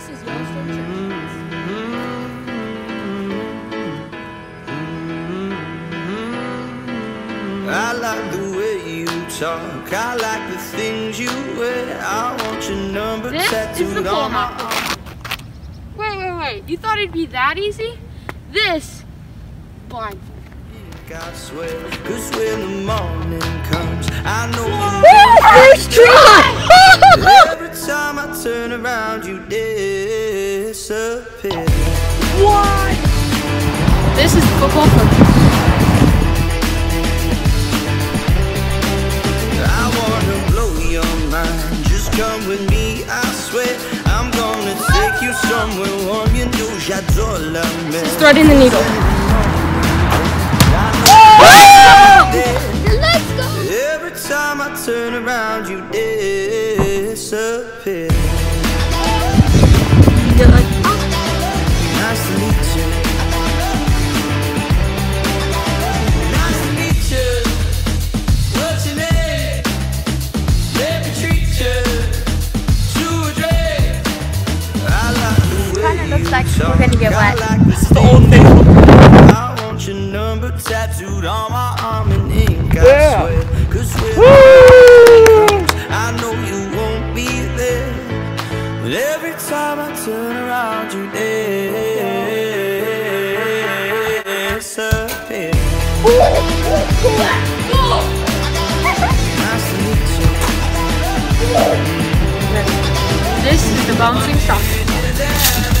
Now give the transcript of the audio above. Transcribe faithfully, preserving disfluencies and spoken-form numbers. This is Yellowstone Church. I like the way you talk. I like the things you wear. I want your number this tattooed is the on my arm. Wait, wait, wait. You thought it'd be that easy? This blindfold. I swear, cause when the morning comes, I know you. First try! Every time I turn around, you disappear. What? This is football coach. Just come with me, I swear. I'm gonna take you somewhere warm. You know, j'adore la mer. Start in the needle. Oh! Let's go. Every time I turn around, you disappear. You're like, oh. Nice to meet you. Nice to meet you. What's your name? Like we're gonna get wet. It's the old thing. I want your number tattooed on my arm in ink. Yeah. I know you won't be there. But every time I turn around, you disappear. Nice to meet you. This is the bouncing shot.